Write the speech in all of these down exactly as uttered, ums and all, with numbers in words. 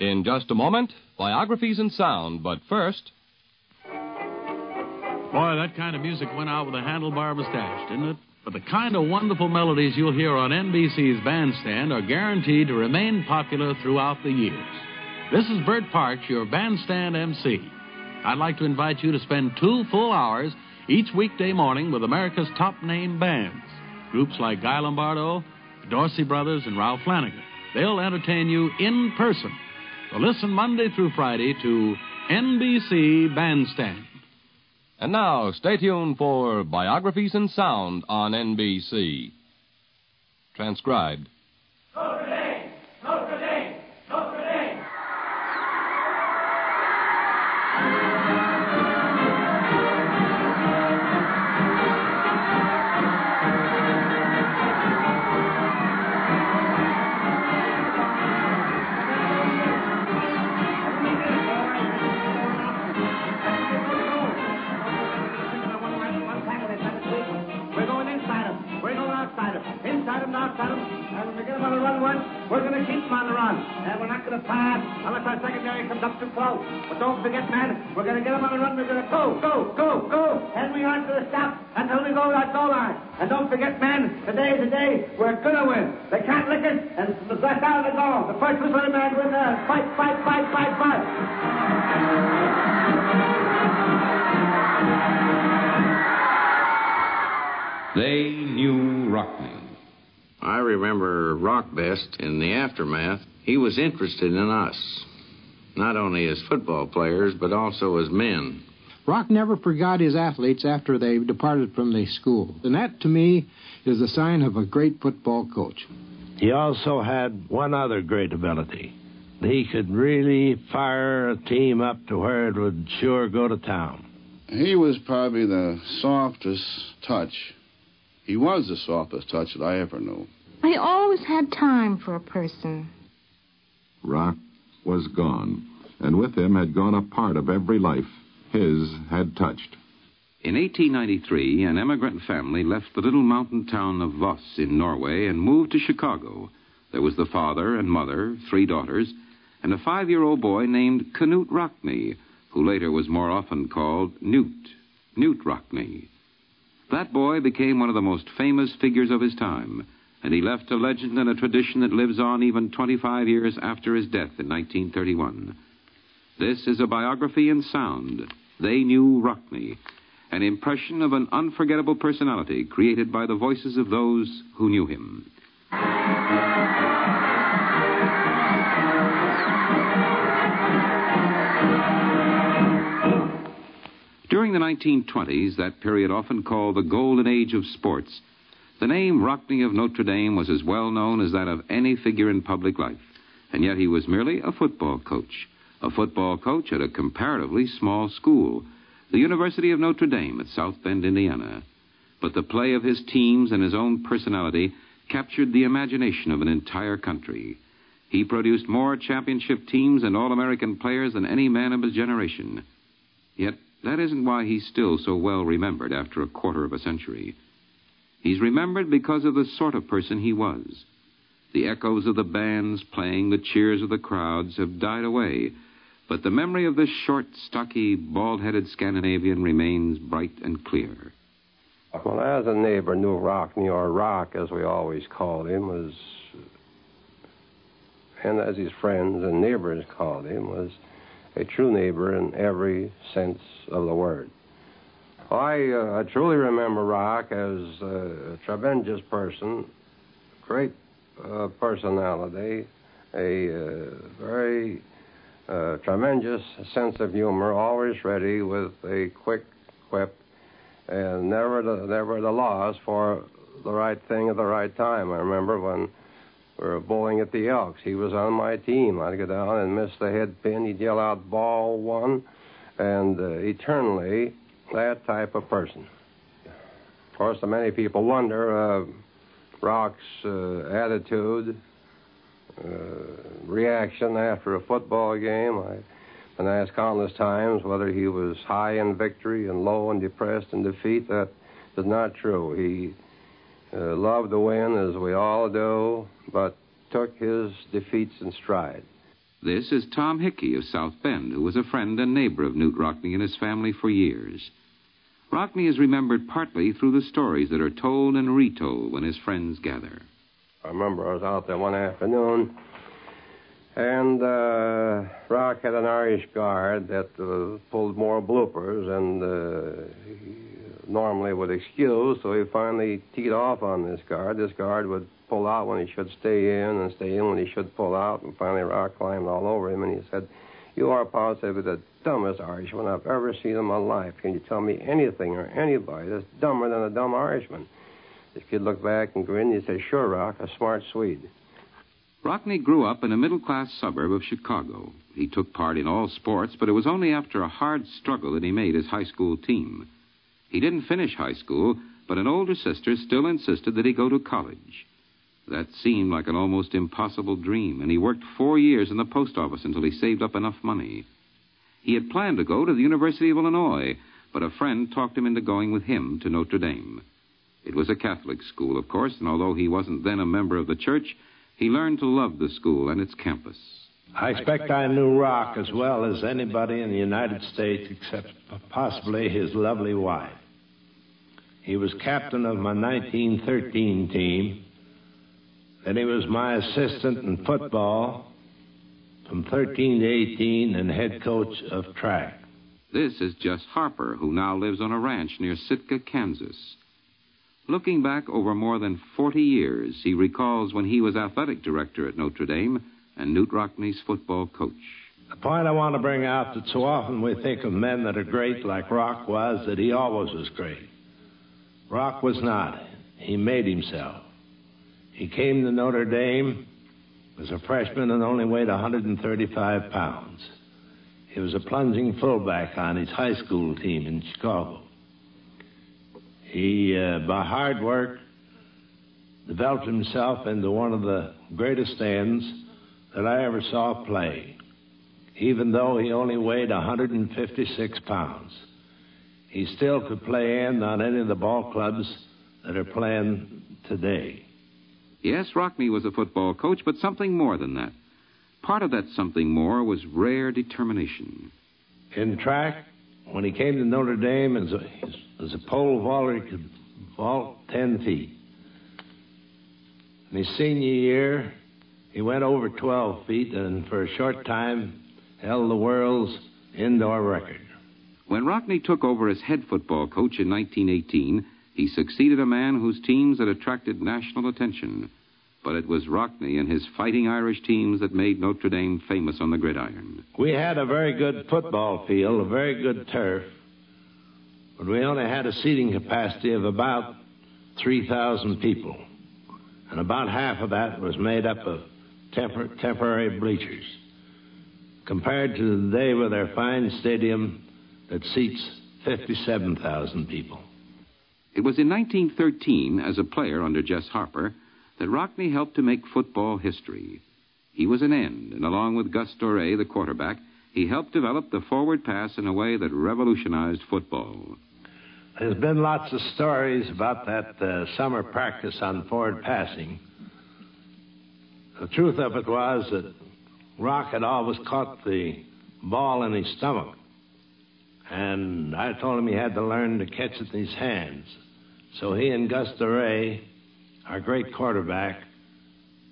In just a moment, biographies and sound, but first... Boy, that kind of music went out with a handlebar mustache, didn't it? But the kind of wonderful melodies you'll hear on N B C's Bandstand are guaranteed to remain popular throughout the years. This is Bert Parks, your Bandstand M C. I'd like to invite you to spend two full hours each weekday morning with America's top-name bands. Groups like Guy Lombardo, the Dorsey Brothers, and Ralph Flanagan. They'll entertain you in person. So listen Monday through Friday to N B C Bandstand. And now, stay tuned for Biographies and Sound on N B C. Transcribed. Notre Dame! Notre Dame! Notre Dame! We're going to keep them on the run, and we're not going to pass unless our secondary comes up too close. But don't forget, man, we're going to get them on the run. We're going to go, go, go, go, and we aren't going to stop until we go to our goal line. And don't forget, man, today is the day we're going to win. They can't lick us, and that's out of the goal. The first whistle of the man wins. Fight, fight, fight, fight, fight. They knew Rockne. I remember Rock best in the aftermath. He was interested in us, not only as football players, but also as men. Rock never forgot his athletes after they departed from the school, and that, to me, is a sign of a great football coach. He also had one other great ability. He could really fire a team up to where it would sure go to town. He was probably the softest touch. He was the softest touch that I ever knew. I always had time for a person. Rock was gone, and with him had gone a part of every life his had touched. In eighteen ninety-three, an emigrant family left the little mountain town of Voss in Norway and moved to Chicago. There was the father and mother, three daughters, and a five-year-old boy named Knute Rockne, who later was more often called Knute, Knute Rockne. That boy became one of the most famous figures of his time, and he left a legend and a tradition that lives on even twenty-five years after his death in nineteen thirty-one. This is a biography in sound, They Knew Rockne, an impression of an unforgettable personality created by the voices of those who knew him. During the nineteen twenties, that period often called the golden age of sports, the name Rockne of Notre Dame was as well known as that of any figure in public life, and yet he was merely a football coach, a football coach at a comparatively small school, the University of Notre Dame at South Bend, Indiana. But the play of his teams and his own personality captured the imagination of an entire country. He produced more championship teams and All-American players than any man of his generation. Yet, that isn't why he's still so well remembered after a quarter of a century. He's remembered because of the sort of person he was. The echoes of the bands playing, the cheers of the crowds have died away, but the memory of this short, stocky, bald-headed Scandinavian remains bright and clear. Well, as a neighbor, knew Rockne, or Rock, as we always called him, was, and as his friends and neighbors called him, was a true neighbor in every sense of the word. I, uh, I truly remember Rock as a tremendous person, great uh, personality, a uh, very uh, tremendous sense of humor, always ready with a quick quip, and never the, never at a loss for the right thing at the right time. I remember when we were bowling at the Elks. He was on my team. I'd go down and miss the head pin. He'd yell out, ball one, and uh, eternally that type of person. Of course, many people wonder uh, Rock's uh, attitude, uh, reaction after a football game. I've been asked countless times whether he was high in victory and low and depressed in defeat. That is not true. He Uh, loved to win, as we all do, but took his defeats in stride. This is Tom Hickey of South Bend, who was a friend and neighbor of Knute Rockne and his family for years. Rockne is remembered partly through the stories that are told and retold when his friends gather. I remember I was out there one afternoon, and uh, Rock had an Irish guard that uh, pulled more bloopers and uh, he normally would excuse, so he finally teed off on this guard. This guard would pull out when he should stay in and stay in when he should pull out, and finally Rock climbed all over him, and he said, "You are positively the dumbest Irishman I've ever seen in my life. Can you tell me anything or anybody that's dumber than a dumb Irishman?" The kid looked back and grinned, and he said, "Sure, Rock, a smart Swede." Rockne grew up in a middle-class suburb of Chicago. He took part in all sports, but it was only after a hard struggle that he made his high school team. He didn't finish high school, but an older sister still insisted that he go to college. That seemed like an almost impossible dream, and he worked four years in the post office until he saved up enough money. He had planned to go to the University of Illinois, but a friend talked him into going with him to Notre Dame. It was a Catholic school, of course, and although he wasn't then a member of the church, he learned to love the school and its campus. I expect I knew Rock as well as anybody in the United States except possibly his lovely wife. He was captain of my nineteen thirteen team. Then he was my assistant in football from thirteen to eighteen and head coach of track. This is Jess Harper, who now lives on a ranch near Sitka, Kansas. Looking back over more than forty years, he recalls when he was athletic director at Notre Dame and Knute Rockne's football coach. The point I want to bring out that so often we think of men that are great like Rock was that he always was great. Rock was not. He made himself. He came to Notre Dame as a freshman and only weighed one hundred thirty-five pounds. He was a plunging fullback on his high school team in Chicago. He, uh, by hard work, developed himself into one of the greatest stands that I ever saw play, even though he only weighed one hundred fifty-six pounds. He still could play in on any of the ball clubs that are playing today. Yes, Rockne was a football coach, but something more than that. Part of that something more was rare determination. In track, when he came to Notre Dame as a, as a pole vaulter, he could vault ten feet. In his senior year, he went over twelve feet and for a short time held the world's indoor record. When Rockne took over as head football coach in nineteen eighteen, he succeeded a man whose teams had attracted national attention. But it was Rockne and his fighting Irish teams that made Notre Dame famous on the gridiron. We had a very good football field, a very good turf, but we only had a seating capacity of about three thousand people, and about half of that was made up of tempor- temporary bleachers, compared to today with our fine stadium that seats fifty-seven thousand people. It was in nineteen thirteen, as a player under Jess Harper, that Rockne helped to make football history. He was an end, and along with Gus Dorais, the quarterback, he helped develop the forward pass in a way that revolutionized football. There's been lots of stories about that uh, summer practice on forward passing. The truth of it was that Rock had always caught the ball in his stomach, and I told him he had to learn to catch it in his hands. So he and Gus Dorais, our great quarterback,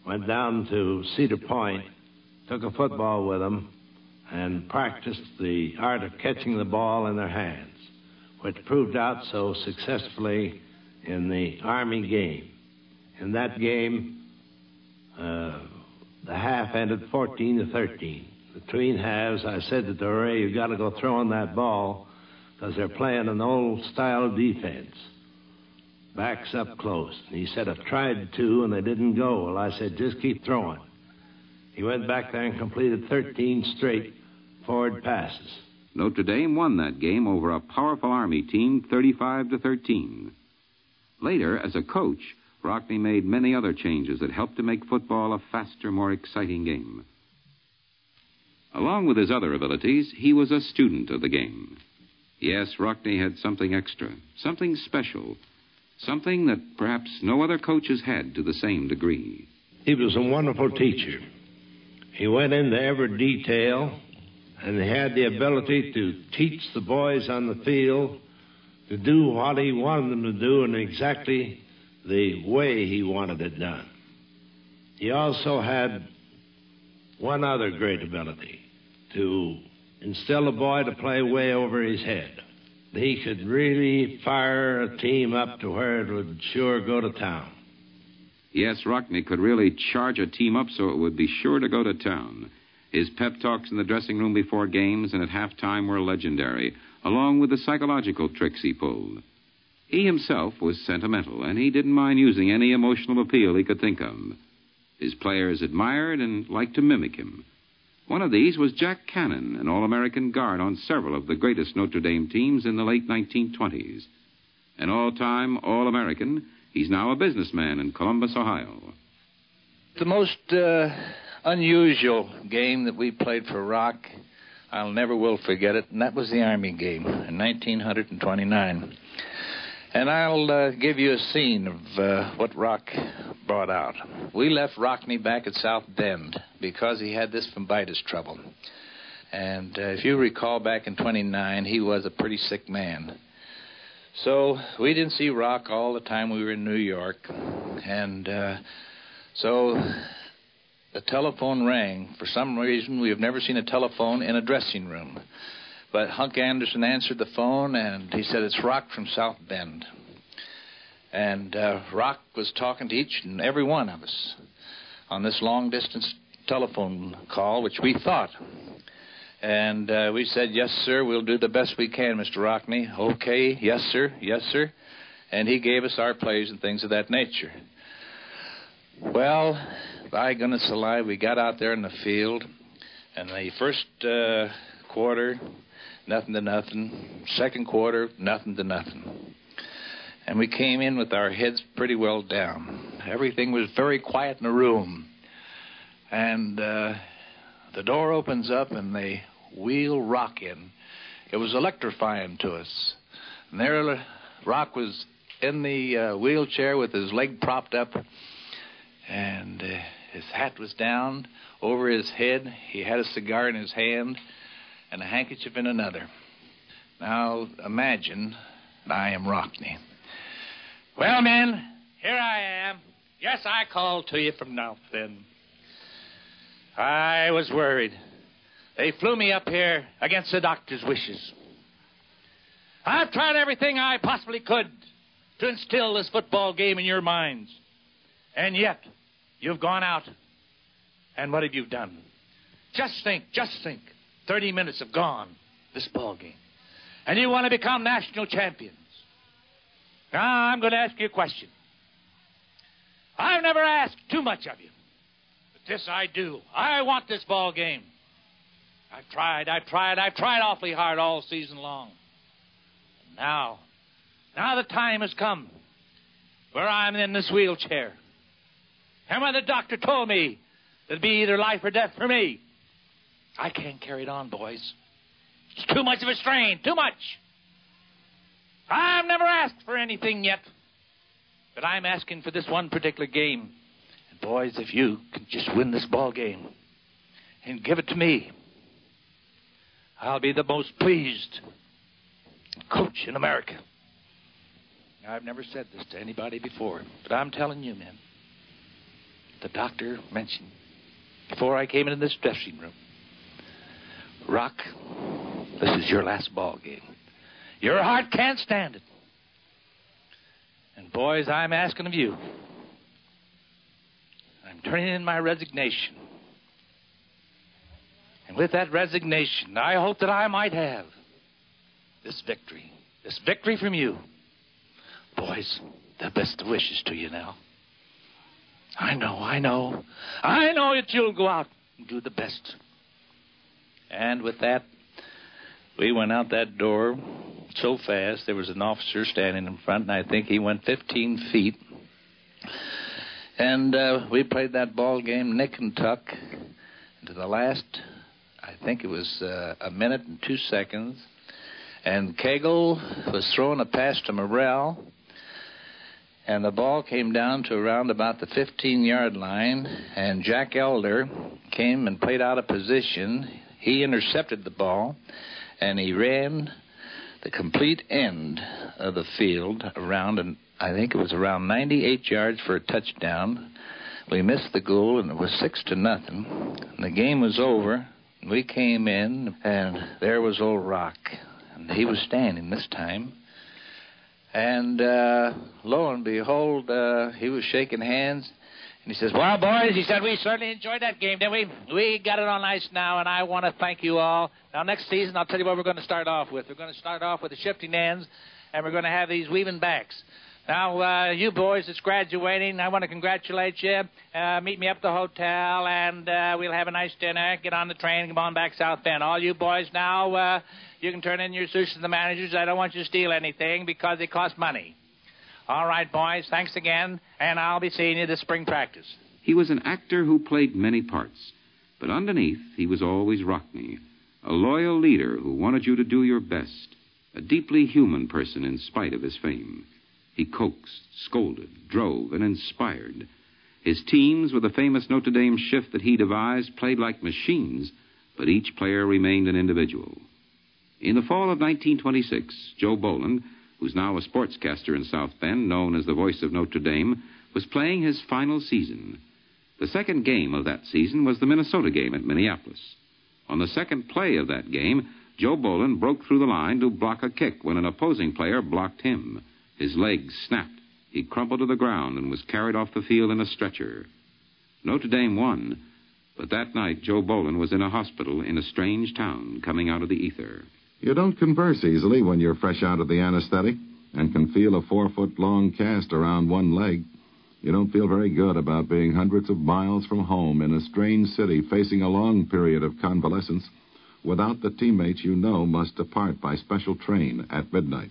went down to Cedar Point, took a football with him, and practiced the art of catching the ball in their hands, which proved out so successfully in the Army game. In that game, uh, the half ended fourteen to thirteen. Between halves, I said to Dorais, "You've got to go throwing that ball because they're playing an old-style defense. Backs up close." And he said, "I've tried two, and they didn't go." Well, I said, "Just keep throwing." He went back there and completed thirteen straight forward passes. Notre Dame won that game over a powerful Army team, thirty-five to thirteen. Later, as a coach, Rockne made many other changes that helped to make football a faster, more exciting game. Along with his other abilities, he was a student of the game. Yes, Rockne had something extra, something special, something that perhaps no other coaches had to the same degree. He was a wonderful teacher. He went into every detail, and he had the ability to teach the boys on the field to do what he wanted them to do in exactly the way he wanted it done. He also had one other great ability, to instill a boy to play way over his head. He could really fire a team up to where it would sure go to town. Yes, Rockne could really charge a team up so it would be sure to go to town. His pep talks in the dressing room before games and at halftime were legendary, along with the psychological tricks he pulled. He himself was sentimental, and he didn't mind using any emotional appeal he could think of. His players admired and liked to mimic him. One of these was Jack Cannon, an All-American guard on several of the greatest Notre Dame teams in the late nineteen twenties. An all-time All-American, he's now a businessman in Columbus, Ohio. The most uh, unusual game that we played for Rock, I'll never will forget it, and that was the Army game in nineteen twenty-nine. And I'll uh, give you a scene of uh, what Rock brought out. We left Rockne back at South Bend because he had this phimbitis trouble. And uh, if you recall, back in twenty-nine, he was a pretty sick man. So we didn't see Rock all the time we were in New York. And uh, so the telephone rang. For some reason, we have never seen a telephone in a dressing room. But Hunk Anderson answered the phone, and he said, "It's Rock from South Bend." And uh, Rock was talking to each and every one of us on this long-distance telephone call, which we thought. And uh, we said, "Yes, sir, we'll do the best we can, Mister Rockne." "Okay, yes, sir, yes, sir." And he gave us our plays and things of that nature. Well, by goodness alive, we got out there in the field, and the first uh, quarter... nothing to nothing. Second quarter, nothing to nothing. And we came in with our heads pretty well down. Everything was very quiet in the room. And uh, the door opens up and they wheel Rock in. It was electrifying to us. And there Rock was in the uh, wheelchair with his leg propped up. And uh, his hat was down over his head. He had a cigar in his hand and a handkerchief in another. Now, imagine I am Rockne. "Well, men, here I am. Yes, I called to you from now then. I was worried. They flew me up here against the doctor's wishes. I've tried everything I possibly could to instill this football game in your minds. And yet, you've gone out. And what have you done? Just think, just think. Thirty minutes have gone this ball game, and you want to become national champions. Now, I'm going to ask you a question. I've never asked too much of you, but this I do. I want this ball game. I've tried, I've tried, I've tried awfully hard all season long. And now, now the time has come where I'm in this wheelchair. And when the doctor told me it'd be either life or death for me, I can't carry it on, boys. It's too much of a strain, too much. I've never asked for anything yet, but I'm asking for this one particular game. And boys, if you can just win this ball game and give it to me, I'll be the most pleased coach in America. Now, I've never said this to anybody before, but I'm telling you, men, the doctor mentioned before I came into this dressing room, Rock, this is your last ball game. Your heart can't stand it. And boys, I'm asking of you. I'm turning in my resignation. And with that resignation, I hope that I might have this victory. This victory from you. Boys, the best of wishes to you now. I know, I know. I know that you'll go out and do the best. And with that, we went out that door so fast. There was an officer standing in front, and I think he went fifteen feet. And uh, we played that ball game nick and tuck. To the last, I think it was uh, a minute and two seconds. And Cagle was throwing a pass to Morrell. and the ball came down to around about the fifteen-yard line, and Jack Elder came and played out of position. He intercepted the ball, and he ran the complete end of the field around, and I think it was around ninety-eight yards for a touchdown. We missed the goal, and it was six to nothing. And the game was over. We came in, and there was old Rock, and he was standing this time. And uh, lo and behold, uh, he was shaking hands. And he says, well, boys, he said, we certainly enjoyed that game, didn't we? We got it on ice now, and I want to thank you all. Now, next season, I'll tell you what we're going to start off with. We're going to start off with the shifting ends, and we're going to have these weaving backs. Now, uh, you boys that's graduating, I want to congratulate you. Uh, meet me up at the hotel, and uh, we'll have a nice dinner. Get on the train, come on back South Bend. All you boys now, uh, you can turn in your suits to the managers. I don't want you to steal anything because they cost money. All right, boys, thanks again, and I'll be seeing you this spring practice. He was an actor who played many parts, but underneath he was always Rockne, a loyal leader who wanted you to do your best, a deeply human person in spite of his fame. He coaxed, scolded, drove, and inspired. His teams, with the famous Notre Dame shift that he devised, played like machines, but each player remained an individual. In the fall of nineteen twenty-six, Joe Boland, who's now a sportscaster in South Bend, known as the voice of Notre Dame, was playing his final season. The second game of that season was the Minnesota game at Minneapolis. On the second play of that game, Joe Boland broke through the line to block a kick when an opposing player blocked him. His legs snapped. He crumpled to the ground and was carried off the field in a stretcher. Notre Dame won, but that night Joe Boland was in a hospital in a strange town coming out of the ether. You don't converse easily when you're fresh out of the anesthetic and can feel a four-foot-long cast around one leg. You don't feel very good about being hundreds of miles from home in a strange city facing a long period of convalescence without the teammates you know must depart by special train at midnight.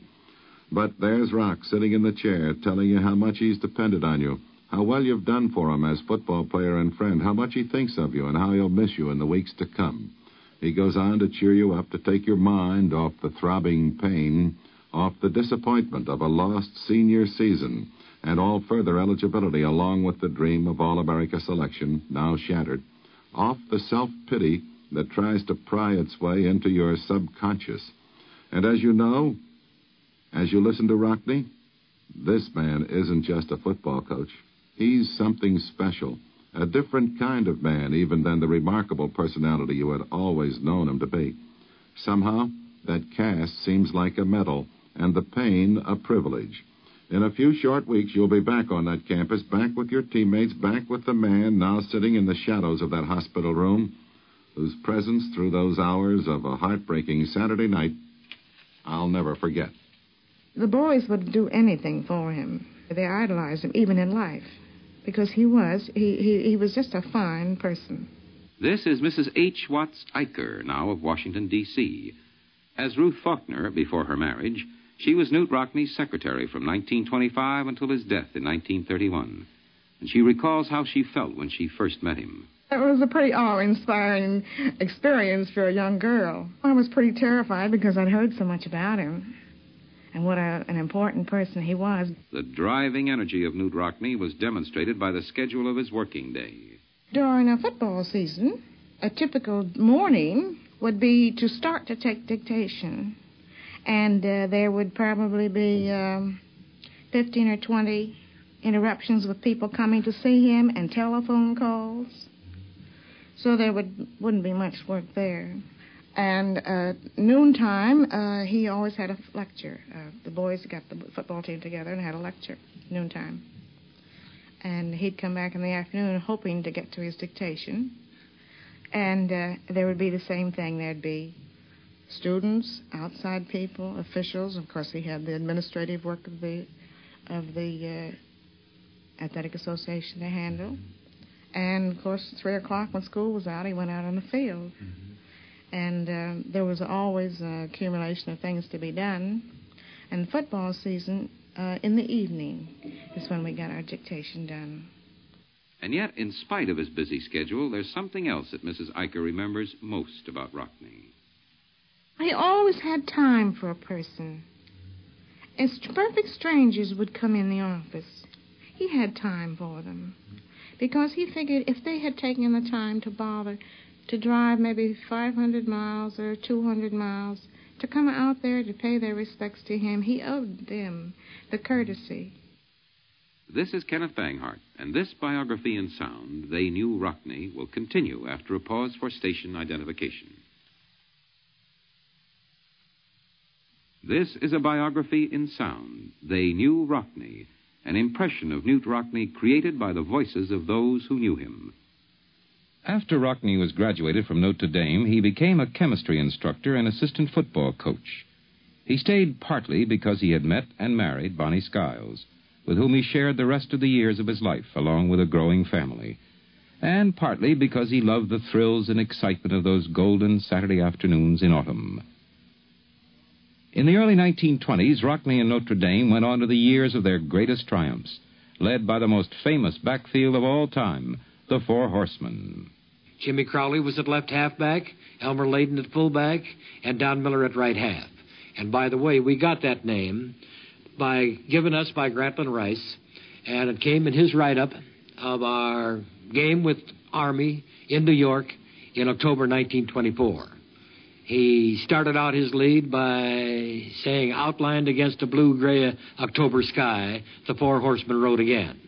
But there's Rock sitting in the chair telling you how much he's depended on you, how well you've done for him as football player and friend, how much he thinks of you and how he'll miss you in the weeks to come. He goes on to cheer you up, to take your mind off the throbbing pain, off the disappointment of a lost senior season, and all further eligibility along with the dream of All-America selection, now shattered, off the self-pity that tries to pry its way into your subconscious. And as you know... As you listen to Rockne, this man isn't just a football coach. He's something special, a different kind of man even than the remarkable personality you had always known him to be. Somehow, that cast seems like a medal and the pain a privilege. In a few short weeks, you'll be back on that campus, back with your teammates, back with the man now sitting in the shadows of that hospital room, whose presence through those hours of a heartbreaking Saturday night I'll never forget. The boys would do anything for him. They idolized him, even in life, because he was, he, he, he was just a fine person. This is Missus H. Watts Eicher, now of Washington, D C As Ruth Faulkner, before her marriage, she was Knute Rockne's secretary from nineteen twenty-five until his death in nineteen thirty-one. And she recalls how she felt when she first met him. It was a pretty awe-inspiring experience for a young girl. I was pretty terrified because I'd heard so much about him. And what a, an important person he was. The driving energy of Knute Rockne was demonstrated by the schedule of his working day. During a football season, a typical morning would be to start to take dictation. And uh, there would probably be um, fifteen or twenty interruptions with people coming to see him and telephone calls. So there would, wouldn't be much work there. And uh, noontime, uh, he always had a lecture. Uh, the boys got the football team together and had a lecture, noontime. And he'd come back in the afternoon hoping to get to his dictation. And uh, there would be the same thing. There'd be students, outside people, officials. Of course, he had the administrative work of the, of the uh, Athletic Association to handle. And, of course, at three o'clock when school was out, he went out on the field. Mm-hmm. And uh, there was always an accumulation of things to be done. And football season, uh, in the evening, is when we got our dictation done. And yet, in spite of his busy schedule, there's something else that Missus Eicher remembers most about Rockne. I always had time for a person. and perfect strangers would come in the office. He had time for them, because he figured if they had taken the time to bother to drive maybe five hundred miles or two hundred miles to come out there to pay their respects to him, he owed them the courtesy. This is Kenneth Banghart, and this biography in sound, They Knew Rockne, will continue after a pause for station identification. This is a biography in sound, They Knew Rockne, an impression of Knute Rockne created by the voices of those who knew him. After Rockne was graduated from Notre Dame, he became a chemistry instructor and assistant football coach. He stayed partly because he had met and married Bonnie Skiles, with whom he shared the rest of the years of his life, along with a growing family, and partly because he loved the thrills and excitement of those golden Saturday afternoons in autumn. In the early nineteen twenties, Rockne and Notre Dame went on to the years of their greatest triumphs, led by the most famous backfield of all time, the Four Horsemen. Jimmy Crowley was at left halfback, Elmer Layden at fullback, and Don Miller at right half. And by the way, we got that name by given us by Grantland Rice, and it came in his write-up of our game with Army in New York in October nineteen twenty-four. He started out his lead by saying, "Outlined against a blue-gray October sky, the Four Horsemen rode again."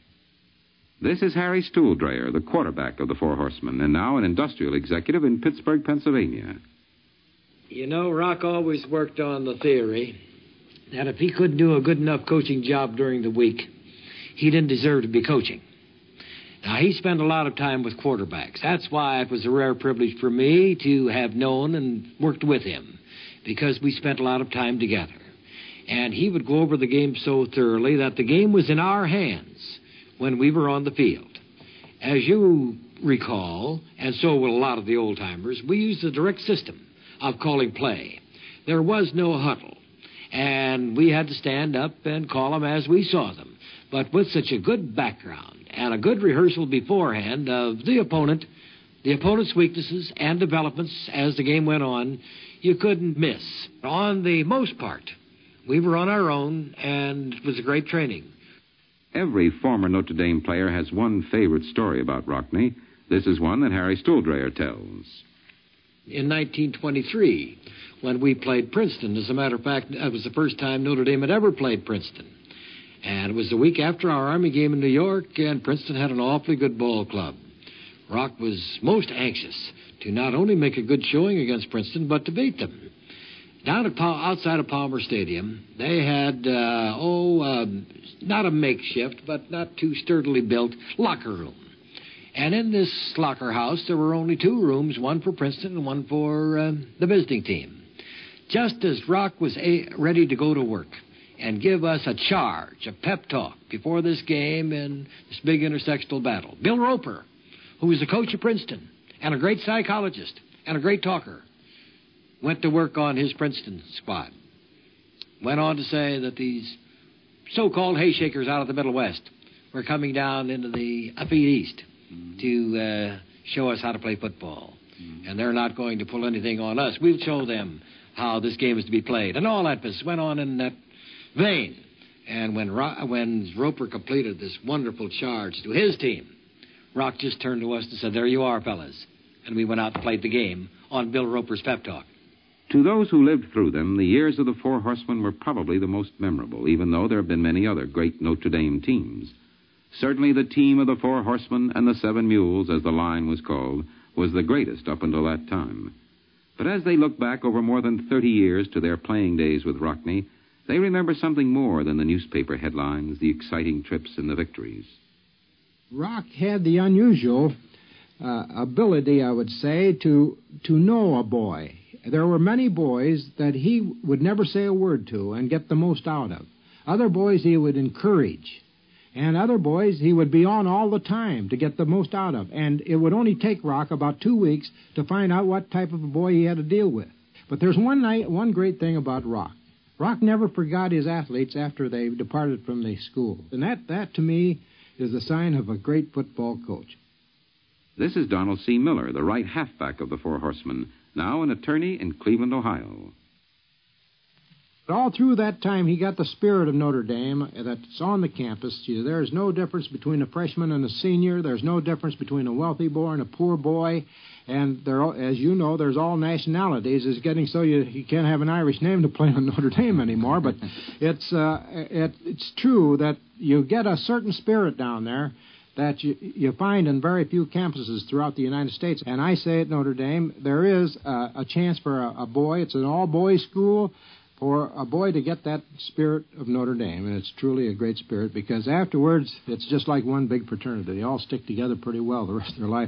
This is Harry Stuhldreher, the quarterback of the Four Horsemen, and now an industrial executive in Pittsburgh, Pennsylvania. You know, Rock always worked on the theory that if he couldn't do a good enough coaching job during the week, he didn't deserve to be coaching. Now, he spent a lot of time with quarterbacks. That's why it was a rare privilege for me to have known and worked with him, because we spent a lot of time together. And he would go over the game so thoroughly that the game was in our hands when we were on the field. As you recall, and so will a lot of the old-timers, we used the direct system of calling play. There was no huddle, and we had to stand up and call them as we saw them. But with such a good background, and a good rehearsal beforehand of the opponent, the opponent's weaknesses and developments as the game went on, you couldn't miss. On the most part, we were on our own, and it was a great training. Every former Notre Dame player has one favorite story about Rockne. This is one that Harry Stuhldreher tells. In nineteen twenty-three, when we played Princeton, as a matter of fact, it was the first time Notre Dame had ever played Princeton. And it was the week after our Army game in New York, and Princeton had an awfully good ball club. Rock was most anxious to not only make a good showing against Princeton, but to beat them. Down at Pal- outside of Palmer Stadium, they had, uh, oh, uh, not a makeshift, but not too sturdily built locker room. And in this locker house, there were only two rooms, one for Princeton and one for uh, the visiting team. Just as Rock was a- ready to go to work and give us a charge, a pep talk, before this game in this big intersectional battle, Bill Roper, who was the coach of Princeton and a great psychologist and a great talker, went to work on his Princeton squad. Went on to say that these so-called hayshakers out of the Middle West were coming down into the upbeat East mm-hmm. to uh, show us how to play football. Mm-hmm. And they're not going to pull anything on us. We'll show them how this game is to be played. And all that business went on in that vain. And when, Ro- when Roper completed this wonderful charge to his team, Rock just turned to us and said, "There you are, fellas." And we went out and played the game on Bill Roper's pep talk. To those who lived through them, the years of the Four Horsemen were probably the most memorable, even though there have been many other great Notre Dame teams. Certainly the team of the Four Horsemen and the Seven Mules, as the line was called, was the greatest up until that time. But as they look back over more than thirty years to their playing days with Rockne, they remember something more than the newspaper headlines, the exciting trips, and the victories. Rock had the unusual uh, ability, I would say, to to know a boy. There were many boys that he would never say a word to and get the most out of. Other boys he would encourage. And other boys he would be on all the time to get the most out of. And it would only take Rock about two weeks to find out what type of a boy he had to deal with. But there's one night, one great thing about Rock. Rock never forgot his athletes after they departed from the school. And that, that, to me, is the sign of a great football coach. This is Donald C. Miller, the right halfback of the Four Horsemen, now an attorney in Cleveland, Ohio. But all through that time, he got the spirit of Notre Dame that's on the campus. There is no difference between a freshman and a senior. There's no difference between a wealthy boy and a poor boy. And there, as you know, there's all nationalities. It's getting so you, you can't have an Irish name to play on Notre Dame anymore. But it's uh, it, it's true that you get a certain spirit down there that you, you find in very few campuses throughout the United States. And I say at Notre Dame, there is a, a chance for a, a boy. It's an all-boys school for a boy to get that spirit of Notre Dame. And it's truly a great spirit because afterwards, it's just like one big fraternity. They all stick together pretty well the rest of their life.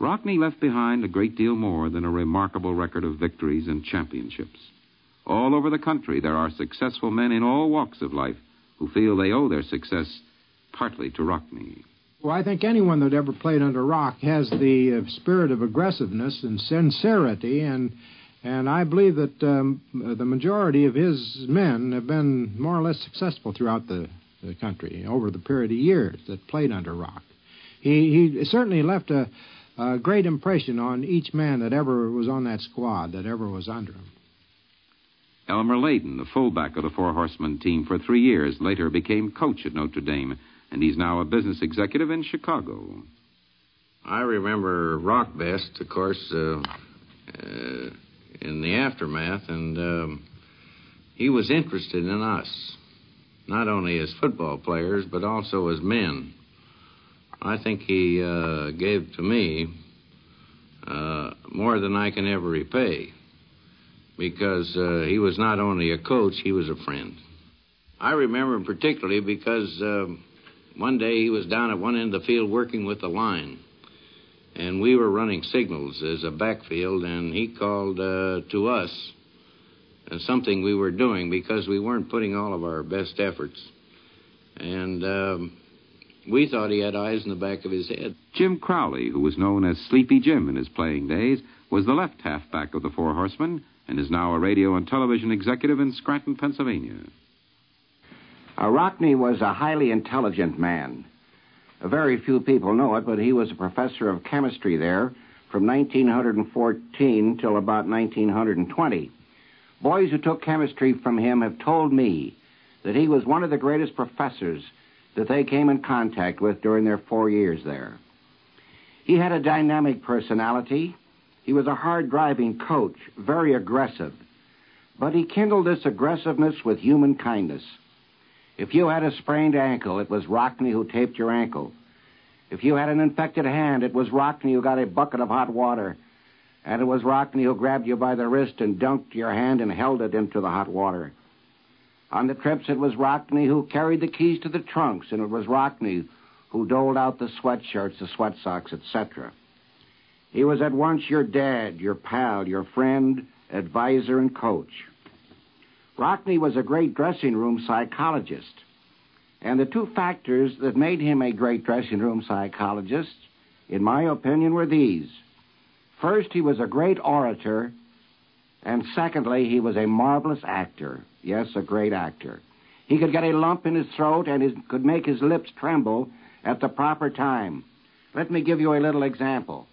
Rockne left behind a great deal more than a remarkable record of victories and championships. All over the country, there are successful men in all walks of life who feel they owe their success partly to Rockne. Well, I think anyone that ever played under Rock has the uh, spirit of aggressiveness and sincerity, and and I believe that um, the majority of his men have been more or less successful throughout the, the country over the period of years that played under Rock. He, he certainly left a, a great impression on each man that ever was on that squad, that ever was under him. Elmer Layden, the fullback of the Four Horsemen team for three years, later became coach at Notre Dame, and he's now a business executive in Chicago. I remember Rock best, of course, uh, uh, in the aftermath, and um, he was interested in us, not only as football players, but also as men. I think he uh, gave to me uh, more than I can ever repay, because uh, he was not only a coach, he was a friend. I remember him particularly because uh, one day he was down at one end of the field working with the line, and we were running signals as a backfield, and he called uh, to us and something we were doing because we weren't putting all of our best efforts. And um, we thought he had eyes in the back of his head. Jim Crowley, who was known as Sleepy Jim in his playing days, was the left halfback of the Four Horsemen, and is now a radio and television executive in Scranton, Pennsylvania. Uh, Rockne was a highly intelligent man. Very few people know it, but he was a professor of chemistry there from nineteen fourteen till about nineteen twenty. Boys who took chemistry from him have told me that he was one of the greatest professors that they came in contact with during their four years there. He had a dynamic personality. He was a hard-driving coach, very aggressive. But he kindled this aggressiveness with human kindness. If you had a sprained ankle, it was Rockne who taped your ankle. If you had an infected hand, it was Rockne who got a bucket of hot water. And it was Rockne who grabbed you by the wrist and dunked your hand and held it into the hot water. On the trips, it was Rockne who carried the keys to the trunks, and it was Rockne who doled out the sweatshirts, the sweat socks, et cetera. He was at once your dad, your pal, your friend, advisor, and coach. Rockne was a great dressing room psychologist. And the two factors that made him a great dressing room psychologist, in my opinion, were these. First, he was a great orator. And secondly, he was a marvelous actor. Yes, a great actor. He could get a lump in his throat and his, could make his lips tremble at the proper time. Let me give you a little example.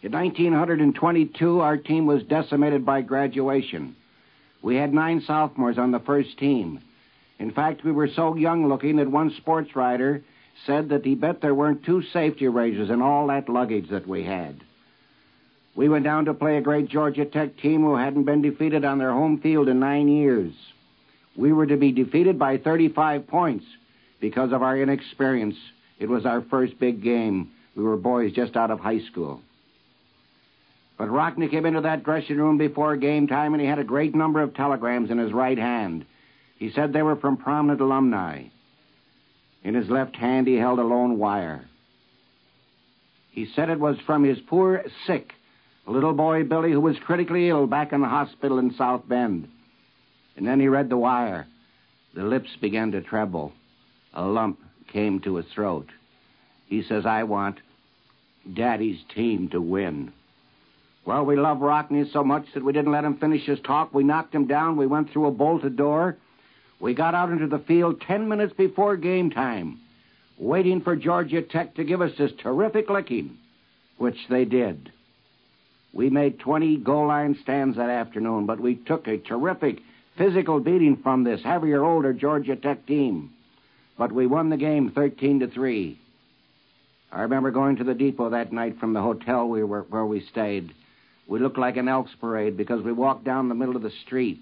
In nineteen twenty-two, our team was decimated by graduation. We had nine sophomores on the first team. In fact, we were so young-looking that one sports writer said that he bet there weren't two safety razors in all that luggage that we had. We went down to play a great Georgia Tech team who hadn't been defeated on their home field in nine years. We were to be defeated by thirty-five points because of our inexperience. It was our first big game. We were boys just out of high school. But Rockne came into that dressing room before game time, and he had a great number of telegrams in his right hand. He said they were from prominent alumni. In his left hand, he held a lone wire. He said it was from his poor, sick little boy, Billy, who was critically ill back in the hospital in South Bend. And then he read the wire. The lips began to tremble. A lump came to his throat. He says, "I want Daddy's team to win." Well, we loved Rockne so much that we didn't let him finish his talk. We knocked him down. We went through a bolted door. We got out into the field ten minutes before game time, waiting for Georgia Tech to give us this terrific licking, which they did. We made twenty goal line stands that afternoon, but we took a terrific physical beating from this heavier, older Georgia Tech team. But we won the game thirteen to three. I remember going to the depot that night from the hotel we were where we stayed. We looked like an Elks parade because we walked down the middle of the street.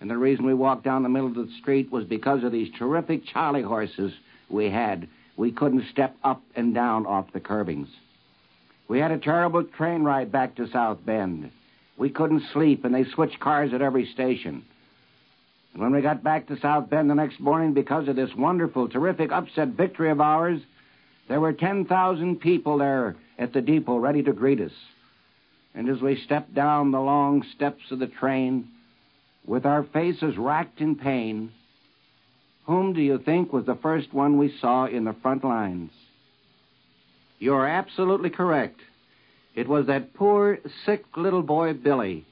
And the reason we walked down the middle of the street was because of these terrific Charley horses we had. We couldn't step up and down off the curbings. We had a terrible train ride back to South Bend. We couldn't sleep, and they switched cars at every station. And when we got back to South Bend the next morning, because of this wonderful, terrific upset victory of ours, there were ten thousand people there at the depot ready to greet us. And as we stepped down the long steps of the train, with our faces racked in pain, whom do you think was the first one we saw in the front lines? You're absolutely correct. It was that poor, sick little boy, Billy,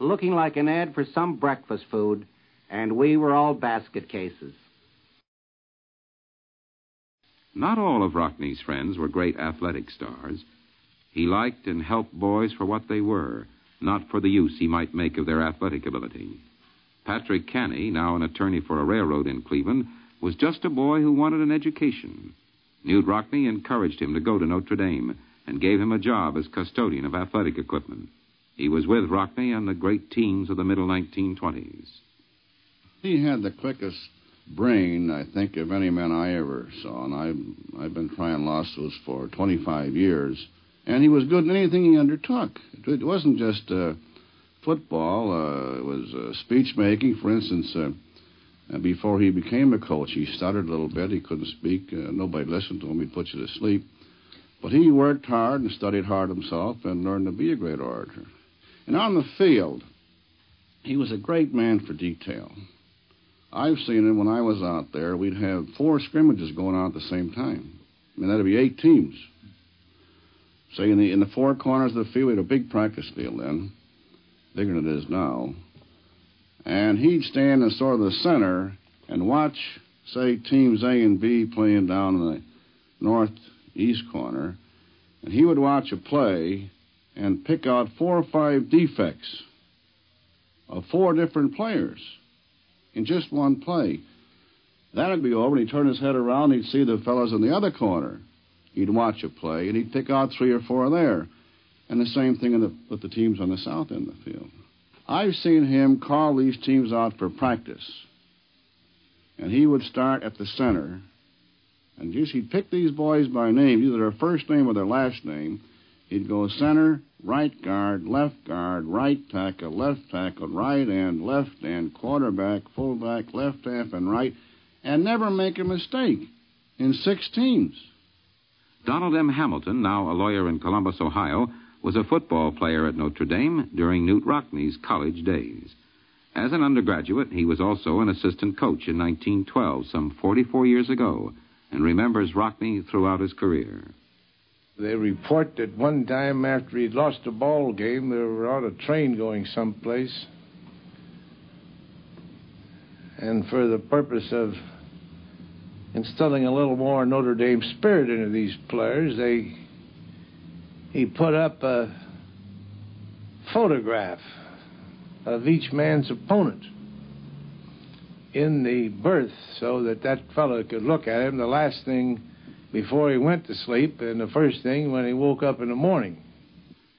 looking like an ad for some breakfast food, and we were all basket cases. Not all of Rockne's friends were great athletic stars. He liked and helped boys for what they were, not for the use he might make of their athletic ability. Patrick Canny, now an attorney for a railroad in Cleveland, was just a boy who wanted an education. Knute Rockne encouraged him to go to Notre Dame and gave him a job as custodian of athletic equipment. He was with Rockne and the great teams of the middle nineteen twenties. He had the quickest brain, I think, of any man I ever saw, and I've, I've been trying lawsuits for twenty-five years, and he was good in anything he undertook. It wasn't just uh, football, uh, it was uh, speech-making. For instance, uh, before he became a coach, he stuttered a little bit, he couldn't speak, uh, nobody listened to him, he put you to sleep. But he worked hard and studied hard himself and learned to be a great orator. And on the field, he was a great man for detail. I've seen it when I was out there. We'd have four scrimmages going on at the same time. I mean, that'd be eight teams. Say, in the, in the four corners of the field, we had a big practice field then, bigger than it is now. And he'd stand in sort of the center and watch, say, teams A and B playing down in the northeast corner. And he would watch a play and pick out four or five defects of four different players in just one play. That'd be over, and he'd turn his head around, and he'd see the fellas in the other corner. He'd watch a play, and he'd pick out three or four there. And the same thing in the, with the teams on the south end of the field. I've seen him call these teams out for practice, and he would start at the center, and just he'd pick these boys by name, either their first name or their last name. He'd go center, right guard, left guard, right tackle, left tackle, right end, left end, quarterback, fullback, left half, and right, and never make a mistake in six teams. Donald M. Hamilton, now a lawyer in Columbus, Ohio, was a football player at Notre Dame during Knute Rockne's college days. As an undergraduate, he was also an assistant coach in nineteen twelve, some forty-four years ago, and remembers Rockne throughout his career. They report that one time after he'd lost a ball game, they were on a train going someplace. And for the purpose of instilling a little more Notre Dame spirit into these players, they he put up a photograph of each man's opponent in the berth so that that fellow could look at him, the last thing before he went to sleep, and the first thing when he woke up in the morning.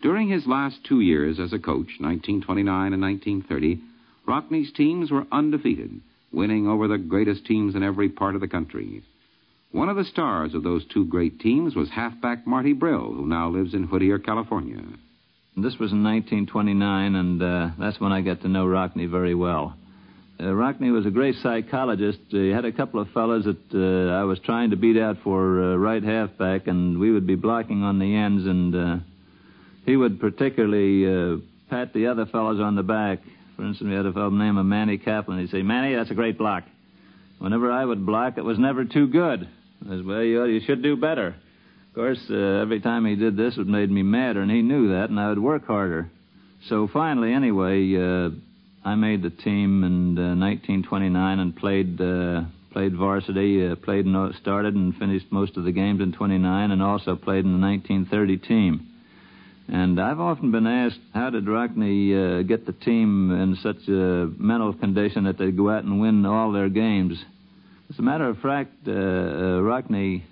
During his last two years as a coach, nineteen twenty-nine and nineteen thirty, Rockne's teams were undefeated, winning over the greatest teams in every part of the country. One of the stars of those two great teams was halfback Marty Brill, who now lives in Whittier, California. This was in nineteen twenty-nine, and uh, that's when I got to know Rockne very well. Uh, Rockne was a great psychologist. Uh, he had a couple of fellas that uh, I was trying to beat out for uh, right halfback, and we would be blocking on the ends, and uh, he would particularly uh, pat the other fellas on the back. For instance, we had a fellow named Manny Kaplan. He'd say, "Manny, that's a great block." Whenever I would block, it was never too good. I said, "Well, you, you should do better." Of course, uh, every time he did this, it made me madder, and he knew that, and I would work harder. So finally, anyway, uh, I made the team in uh, nineteen twenty-nine and played uh, played varsity, uh, played and started and finished most of the games in twenty-nine, and also played in the nineteen thirty team. And I've often been asked, how did Rockne uh, get the team in such a mental condition that they go out and win all their games? As a matter of fact, uh, uh, Rockne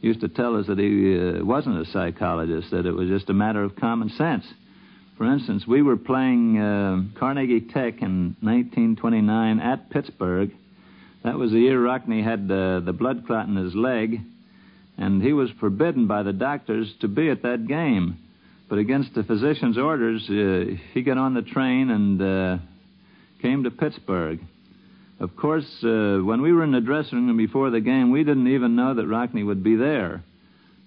used to tell us that he uh, wasn't a psychologist, that it was just a matter of common sense. For instance, we were playing uh, Carnegie Tech in nineteen twenty-nine at Pittsburgh. That was the year Rockne had uh, the blood clot in his leg, and he was forbidden by the doctors to be at that game. But against the physician's orders, uh, he got on the train and uh, came to Pittsburgh. Of course, uh, when we were in the dressing room before the game, we didn't even know that Rockne would be there.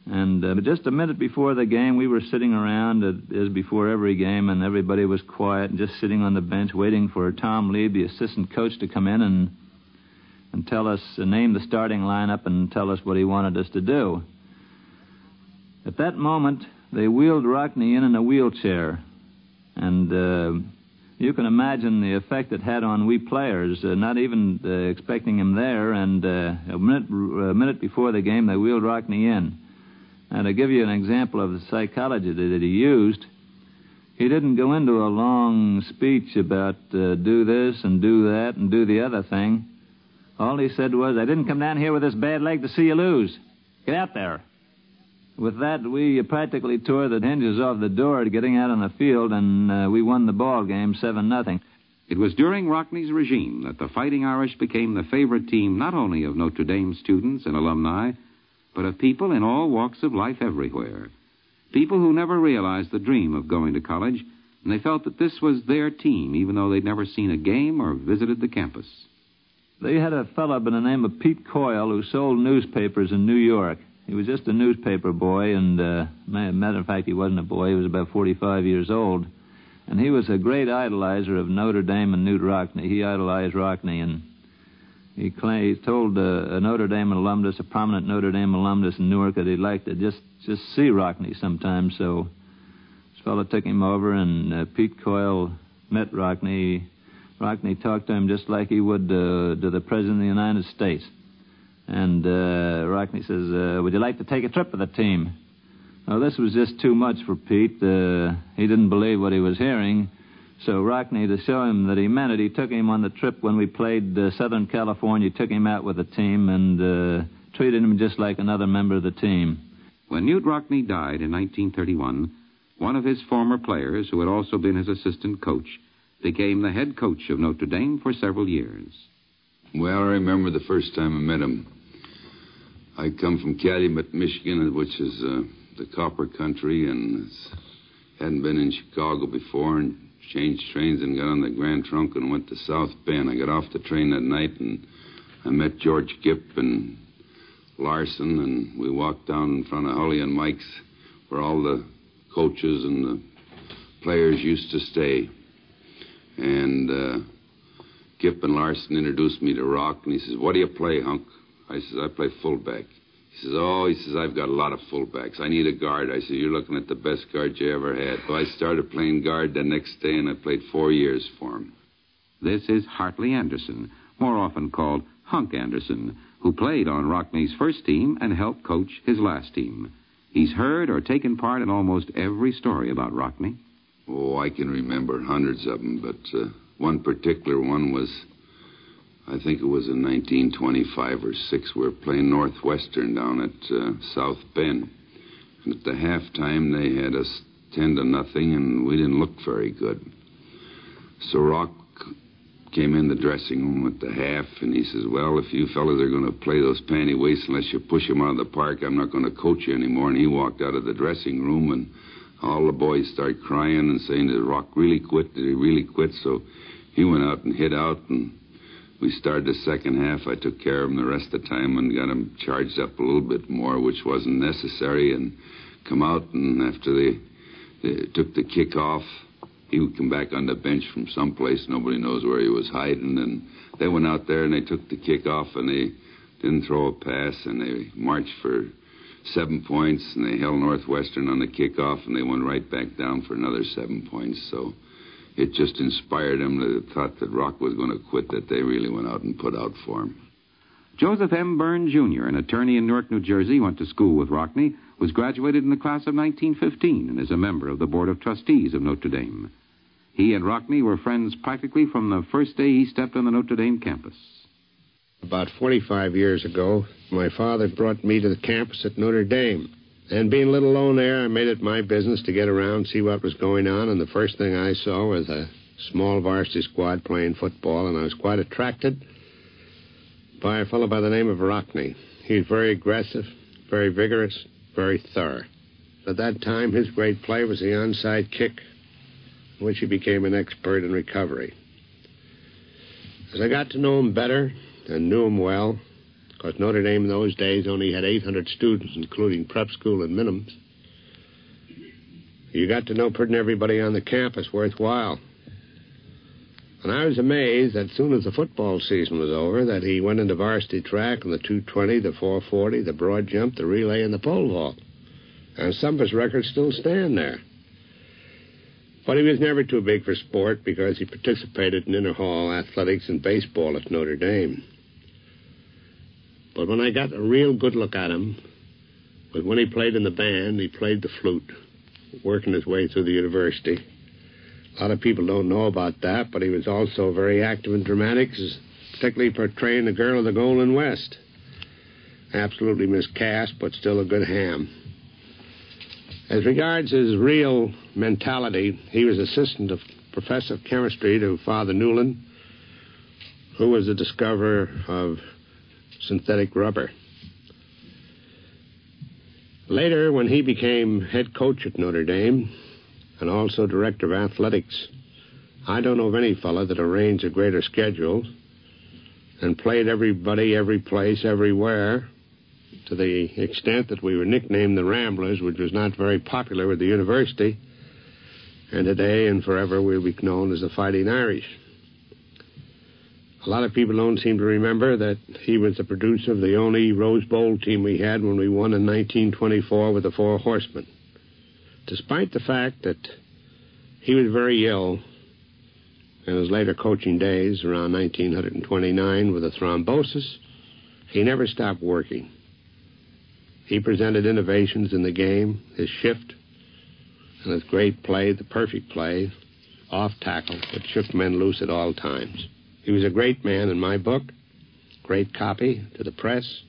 And uh, just a minute before the game, we were sitting around, uh, as before every game, and everybody was quiet and just sitting on the bench waiting for Tom Lee, the assistant coach, to come in and, and tell us, uh, name the starting lineup and tell us what he wanted us to do. At that moment, they wheeled Rockne in in a wheelchair, and uh, you can imagine the effect it had on we players, uh, not even uh, expecting him there, and uh, a, minute, a minute before the game, they wheeled Rockne in. And to give you an example of the psychology that he used, he didn't go into a long speech about uh, do this and do that and do the other thing. All he said was, I didn't come down here with this bad leg to see you lose. Get out there. With that, we practically tore the hinges off the door to getting out on the field, and uh, we won the ball game seven nothing. It was during Rockne's regime that the Fighting Irish became the favorite team not only of Notre Dame students and alumni, but of people in all walks of life everywhere. People who never realized the dream of going to college, and they felt that this was their team, even though they'd never seen a game or visited the campus. They had a fellow by the name of Pete Coyle who sold newspapers in New York. He was just a newspaper boy, and uh, matter of fact, he wasn't a boy. He was about forty-five years old, and he was a great idolizer of Notre Dame and Knute Rockne. He idolized Rockne, and he, claimed, he told uh, a Notre Dame alumnus, a prominent Notre Dame alumnus in Newark, that he'd like to just, just see Rockne sometime. So this fellow took him over, and uh, Pete Coyle met Rockne. Rockne talked to him just like he would uh, to the President of the United States. And uh, Rockne says, uh, would you like to take a trip with the team? Now, this was just too much for Pete. Uh, he didn't believe what he was hearing. So Rockne, to show him that he meant it, he took him on the trip when we played uh, Southern California, took him out with the team and uh, treated him just like another member of the team. When Knute Rockne died in nineteen thirty-one, one of his former players, who had also been his assistant coach, became the head coach of Notre Dame for several years. Well, I remember the first time I met him. I come from Calumet, Michigan, which is uh, the copper country, and hadn't been in Chicago before, and changed trains and got on the Grand Trunk and went to South Bend. I got off the train that night, and I met George Gipp and Larson, and we walked down in front of Holly and Mike's, where all the coaches and the players used to stay. And uh, Gipp and Larson introduced me to Rock, and he says, what do you play, Hunk? I says, I play fullback. He says, oh, he says, I've got a lot of fullbacks. I need a guard. I said, you're looking at the best guard you ever had. So I started playing guard the next day, and I played four years for him. This is Hartley Anderson, more often called Hunk Anderson, who played on Rockne's first team and helped coach his last team. He's heard or taken part in almost every story about Rockne. Oh, I can remember hundreds of them, but uh, one particular one was, I think it was in nineteen twenty-five or six, we were playing Northwestern down at uh, South Bend. And at the halftime, they had us ten to nothing, and we didn't look very good. So Rock came in the dressing room at the half, and he says, well, if you fellas are going to play those panty waists unless you push them out of the park, I'm not going to coach you anymore. And he walked out of the dressing room, and all the boys started crying and saying, did Rock really quit? Did he really quit? So he went out and hid out, and we started the second half. I took care of him the rest of the time and got him charged up a little bit more, which wasn't necessary, and come out, and after they, they took the kick off, he would come back on the bench from someplace. Nobody knows where he was hiding, and they went out there, and they took the kick off, and they didn't throw a pass, and they marched for seven points, and they held Northwestern on the kickoff, and they went right back down for another seven points, so it just inspired them, the thought that Rock was going to quit, that they really went out and put out for him. Joseph M. Byrne, Junior, an attorney in Newark, New Jersey, went to school with Rockne, was graduated in the class of nineteen fifteen, and is a member of the Board of Trustees of Notre Dame. He and Rockne were friends practically from the first day he stepped on the Notre Dame campus. About forty-five years ago, my father brought me to the campus at Notre Dame. And being let alone there, I made it my business to get around, see what was going on, and the first thing I saw was a small varsity squad playing football, and I was quite attracted by a fellow by the name of Rockne. He was very aggressive, very vigorous, very thorough. At that time, his great play was the onside kick, in which he became an expert in recovery. As I got to know him better and knew him well, because Notre Dame in those days only had eight hundred students, including prep school and minims, you got to know pretty much everybody on the campus worthwhile. And I was amazed that as soon as the football season was over, that he went into varsity track in the two twenty, the four forty, the broad jump, the relay, and the pole vault. And some of his records still stand there. But he was never too big for sport because he participated in inter-hall athletics and baseball at Notre Dame. But when I got a real good look at him was when he played in the band, he played the flute, working his way through the university. A lot of people don't know about that, but he was also very active in dramatics, particularly portraying the girl of the Golden West. Absolutely miscast, but still a good ham. As regards his real mentality, he was assistant of professor of chemistry to Father Newland, who was the discoverer of synthetic rubber. Later, when he became head coach at Notre Dame, and also director of athletics, I don't know of any fella that arranged a greater schedule and played everybody, every place, everywhere, to the extent that we were nicknamed the Ramblers, which was not very popular with the university. And today and forever we'll be known as the Fighting Irish. A lot of people don't seem to remember that he was the producer of the only Rose Bowl team we had when we won in nineteen twenty-four with the Four Horsemen. Despite the fact that he was very ill in his later coaching days, around nineteen twenty-nine, with a thrombosis, he never stopped working. He presented innovations in the game, his shift, and his great play, the perfect play, off tackle, that shook men loose at all times. He was a great man in my book, great copy to the press.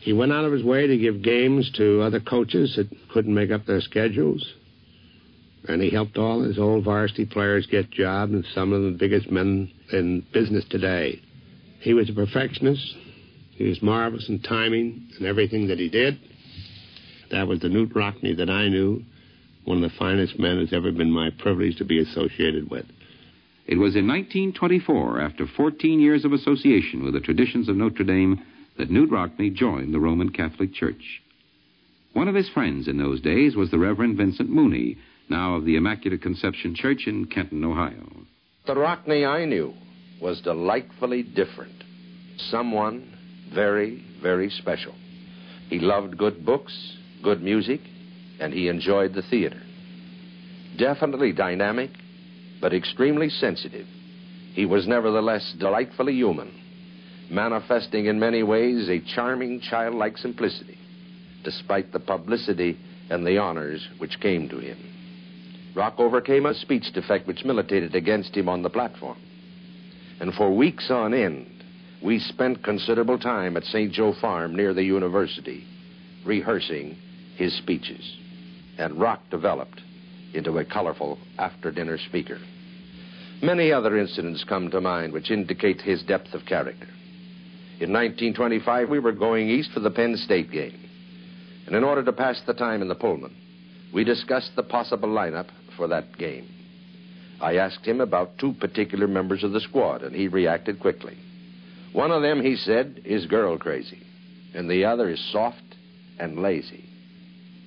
He went out of his way to give games to other coaches that couldn't make up their schedules. And he helped all his old varsity players get jobs, and some of the biggest men in business today. He was a perfectionist. He was marvelous in timing and everything that he did. That was the Knute Rockne that I knew, one of the finest men it's ever been my privilege to be associated with. It was in nineteen twenty-four, after fourteen years of association with the traditions of Notre Dame, that Knute Rockne joined the Roman Catholic Church. One of his friends in those days was the Reverend Vincent Mooney, now of the Immaculate Conception Church in Kenton, Ohio. The Rockne I knew was delightfully different. Someone very, very special. He loved good books, good music, and he enjoyed the theater. Definitely dynamic, but extremely sensitive, he was nevertheless delightfully human, manifesting in many ways a charming childlike simplicity, despite the publicity and the honors which came to him. Rock overcame a speech defect which militated against him on the platform. And for weeks on end, we spent considerable time at Saint Joe Farm near the university, rehearsing his speeches. And Rock developed into a colorful after-dinner speaker. Many other incidents come to mind which indicate his depth of character. In nineteen twenty-five, we were going east for the Penn State game. And in order to pass the time in the Pullman, we discussed the possible lineup for that game. I asked him about two particular members of the squad, and he reacted quickly. One of them, he said, is girl crazy, and the other is soft and lazy.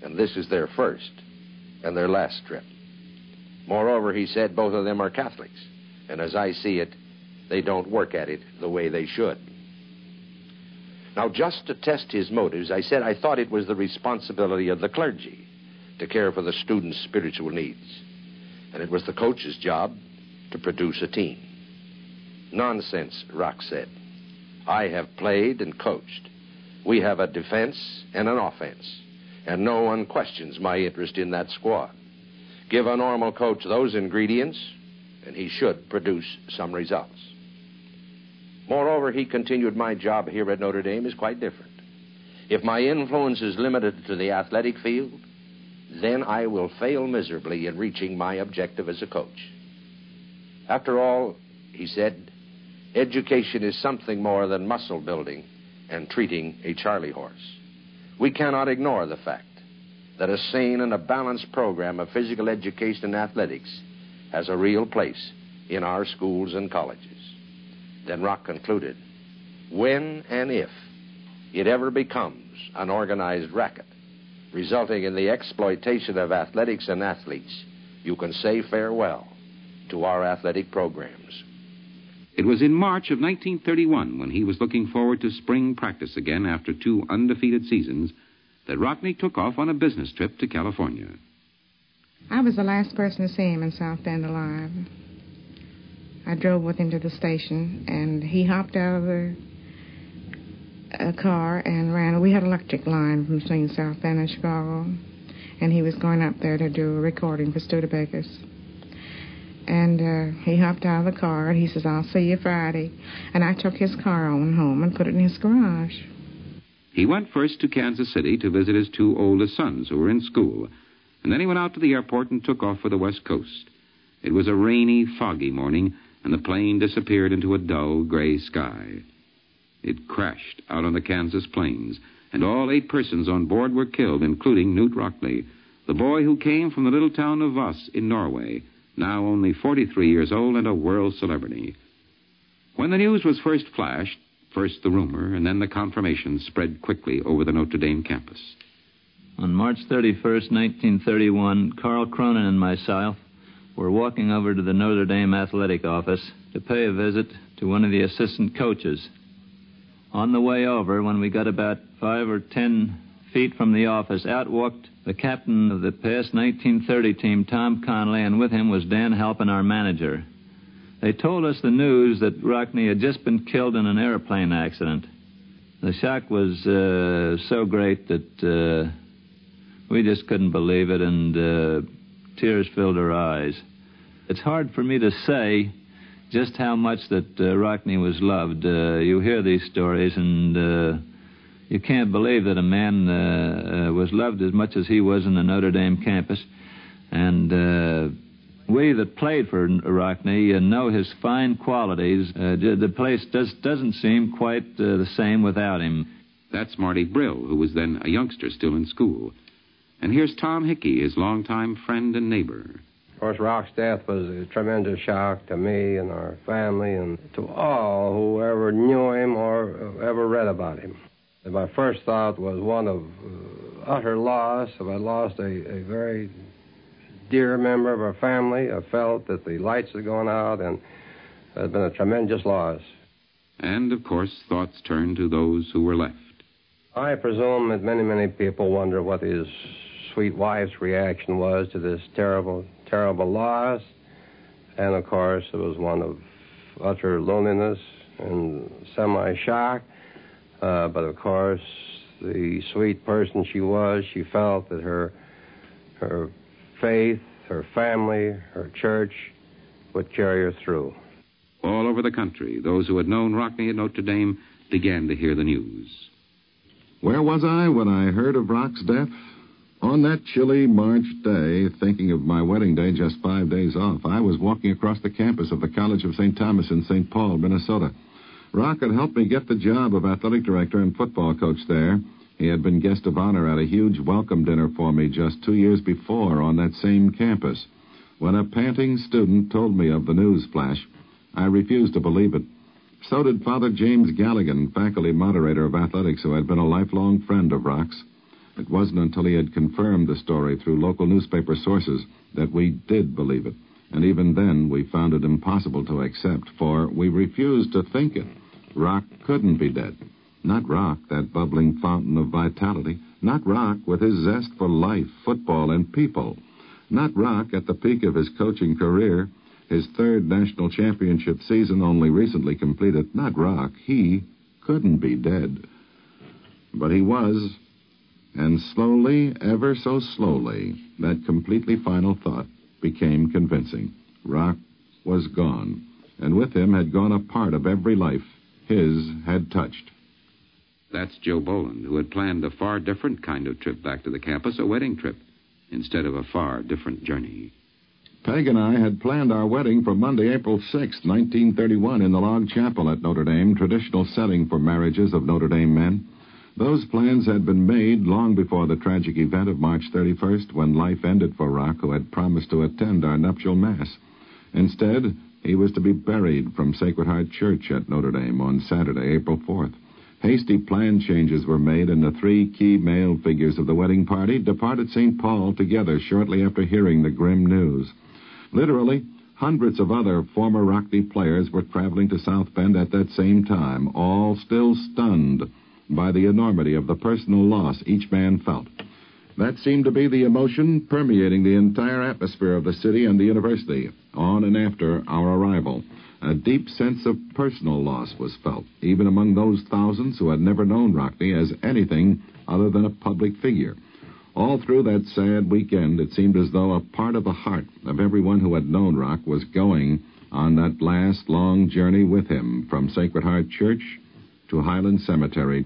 And this is their first and their last trip. Moreover, he said, both of them are Catholics, and as I see it, they don't work at it the way they should. Now, just to test his motives, I said I thought it was the responsibility of the clergy to care for the students' spiritual needs, and it was the coach's job to produce a team. Nonsense, Rock said. I have played and coached. We have a defense and an offense, and no one questions my interest in that squad. Give a normal coach those ingredients, and he should produce some results. Moreover, he continued, my job here at Notre Dame is quite different. If my influence is limited to the athletic field, then I will fail miserably in reaching my objective as a coach. After all, he said, education is something more than muscle building and treating a charley horse. We cannot ignore the fact that a sane and a balanced program of physical education and athletics has a real place in our schools and colleges. Then Rock concluded, when and if it ever becomes an organized racket, resulting in the exploitation of athletics and athletes, you can say farewell to our athletic programs. It was in March of nineteen thirty-one, when he was looking forward to spring practice again after two undefeated seasons, that Rockne took off on a business trip to California. I was the last person to see him in South Bend alive. I drove with him to the station, and he hopped out of the a car and ran. We had an electric line from between South Bend and Chicago, and he was going up there to do a recording for Studebakers. And uh, he hopped out of the car, and he says, I'll see you Friday. And I took his car on home and put it in his garage. He went first to Kansas City to visit his two oldest sons who were in school, and then he went out to the airport and took off for the West Coast. It was a rainy, foggy morning, and the plane disappeared into a dull gray sky. It crashed out on the Kansas plains, and all eight persons on board were killed, including Knute Rockne, the boy who came from the little town of Voss in Norway, now only forty-three years old and a world celebrity. When the news was first flashed, first the rumor and then the confirmation spread quickly over the Notre Dame campus. On March thirty-first, nineteen thirty-one, Carl Cronin and myself were walking over to the Notre Dame athletic office to pay a visit to one of the assistant coaches. On the way over, when we got about five or ten feet from the office, out walked the captain of the past nineteen thirty team, Tom Conley, and with him was Dan Halpin, our manager. They told us the news that Rockne had just been killed in an airplane accident. The shock was uh, so great that uh, we just couldn't believe it, and uh, tears filled our eyes. It's hard for me to say just how much that uh, Rockne was loved. Uh, you hear these stories, and uh, you can't believe that a man uh, uh, was loved as much as he was in the Notre Dame campus. And uh, we that played for Rockne uh, know his fine qualities. Uh, the place just doesn't seem quite uh, the same without him. That's Marty Brill, who was then a youngster still in school. And here's Tom Hickey, his longtime friend and neighbor. Of course, Rock's death was a tremendous shock to me and our family and to all who ever knew him or ever read about him. And my first thought was one of uh, utter loss. If I lost a, a very dear member of our family, I felt that the lights had gone out, and it had been a tremendous loss. And, of course, thoughts turned to those who were left. I presume that many, many people wonder what his sweet wife's reaction was to this terrible, terrible loss. And, of course, it was one of utter loneliness and semi-shock. Uh, but, of course, the sweet person she was, she felt that her, her faith, her family, her church would carry her through. All over the country, those who had known Rockne at Notre Dame began to hear the news. Where was I when I heard of Rock's death? On that chilly March day, thinking of my wedding day just five days off, I was walking across the campus of the College of Saint Thomas in Saint Paul, Minnesota. Rock had helped me get the job of athletic director and football coach there. He had been guest of honor at a huge welcome dinner for me just two years before on that same campus. When a panting student told me of the news flash, I refused to believe it. So did Father James Galligan, faculty moderator of athletics, who had been a lifelong friend of Rock's. It wasn't until he had confirmed the story through local newspaper sources that we did believe it. And even then, we found it impossible to accept, for we refused to think it. Rock couldn't be dead. Not Rock, that bubbling fountain of vitality. Not Rock with his zest for life, football, and people. Not Rock at the peak of his coaching career, his third national championship season only recently completed. Not Rock. He couldn't be dead. But he was, and slowly, ever so slowly, that completely final thought became convincing. Rock was gone, and with him had gone a part of every life his had touched. That's Joe Boland, who had planned a far different kind of trip back to the campus, a wedding trip, instead of a far different journey. Peg and I had planned our wedding for Monday, April sixth, nineteen thirty-one, in the Log Chapel at Notre Dame, traditional setting for marriages of Notre Dame men. Those plans had been made long before the tragic event of March thirty-first, when life ended for Rock, who had promised to attend our nuptial mass. Instead, he was to be buried from Sacred Heart Church at Notre Dame on Saturday, April fourth. Hasty plan changes were made, and the three key male figures of the wedding party departed Saint Paul together shortly after hearing the grim news. Literally, hundreds of other former Rockne players were traveling to South Bend at that same time, all still stunned by the enormity of the personal loss each man felt. That seemed to be the emotion permeating the entire atmosphere of the city and the university on and after our arrival. A deep sense of personal loss was felt, even among those thousands who had never known Rockne as anything other than a public figure. All through that sad weekend, it seemed as though a part of the heart of everyone who had known Rock was going on that last long journey with him from Sacred Heart Church to Highland Cemetery.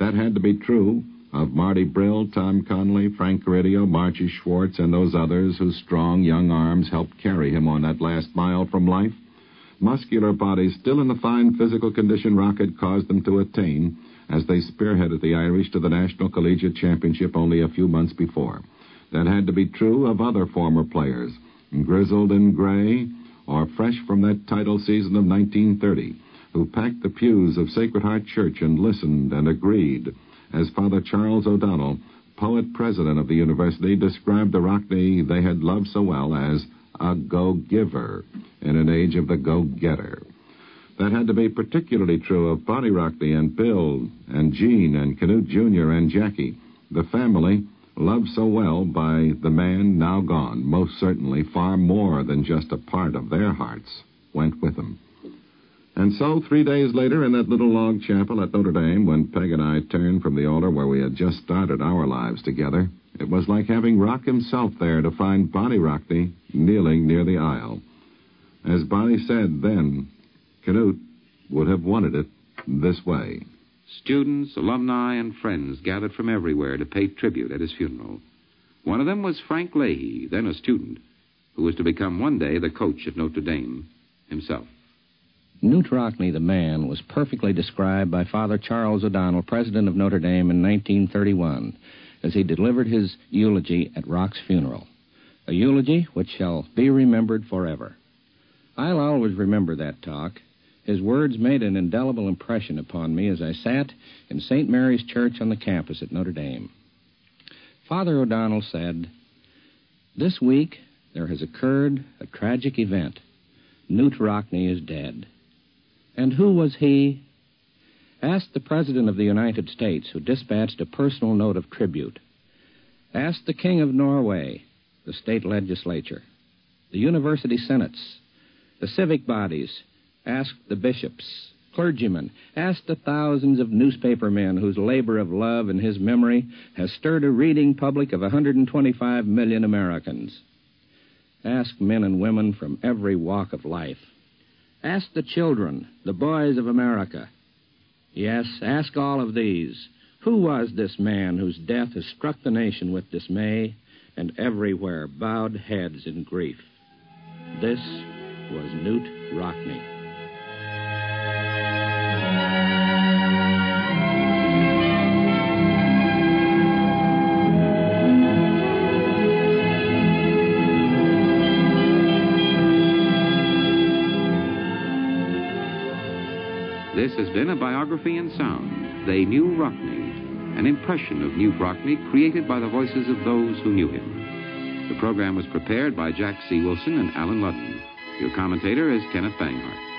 That had to be true of Marty Brill, Tom Conley, Frank Caridio, Marchie Schwartz, and those others whose strong young arms helped carry him on that last mile from life. Muscular bodies still in the fine physical condition Rock had caused them to attain as they spearheaded the Irish to the National Collegiate Championship only a few months before. That had to be true of other former players, grizzled and gray, or fresh from that title season of nineteen thirty, who packed the pews of Sacred Heart Church and listened and agreed, as Father Charles O'Donnell, poet-president of the university, described the Rockne they had loved so well as a go-giver in an age of the go-getter. That had to be particularly true of Bonnie Rockne and Bill and Gene and Knute Junior and Jackie, the family loved so well by the man now gone. Most certainly far more than just a part of their hearts went with them. And so, three days later, in that little log chapel at Notre Dame, when Peg and I turned from the altar where we had just started our lives together, it was like having Rock himself there to find Bonnie Rockne kneeling near the aisle. As Bonnie said then, Knute would have wanted it this way. Students, alumni, and friends gathered from everywhere to pay tribute at his funeral. One of them was Frank Leahy, then a student, who was to become one day the coach at Notre Dame himself. Knute Rockne, the man, was perfectly described by Father Charles O'Donnell, president of Notre Dame in nineteen thirty-one, as he delivered his eulogy at Rock's funeral, a eulogy which shall be remembered forever. I'll always remember that talk. His words made an indelible impression upon me as I sat in Saint Mary's Church on the campus at Notre Dame. Father O'Donnell said, "This week there has occurred a tragic event. Knute Rockne is dead. And who was he? Ask the President of the United States, who dispatched a personal note of tribute. Ask the King of Norway, the state legislature, the university senates, the civic bodies. Ask the bishops, clergymen. Ask the thousands of newspaper men whose labor of love in his memory has stirred a reading public of one hundred twenty-five million Americans. Ask men and women from every walk of life. Ask the children, the boys of America. Yes, ask all of these. Who was this man whose death has struck the nation with dismay and everywhere bowed heads in grief? This was Knute Rockne." This has been a biography in sound, They Knew Rockne, an impression of Knute Rockne created by the voices of those who knew him. The program was prepared by Jack C. Wilson and Alan Ludden. Your commentator is Kenneth Banghart.